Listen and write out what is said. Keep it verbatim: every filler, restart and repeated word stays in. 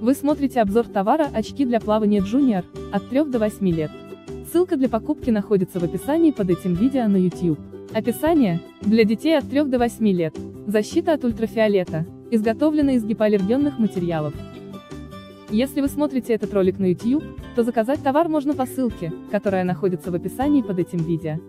Вы смотрите обзор товара «Очки для плавания Junior» от трёх до восьми лет. Ссылка для покупки находится в описании под этим видео на YouTube. Описание. Для детей от трёх до восьми лет. Защита от ультрафиолета. Изготовлена из гипоаллергенных материалов. Если вы смотрите этот ролик на YouTube, то заказать товар можно по ссылке, которая находится в описании под этим видео.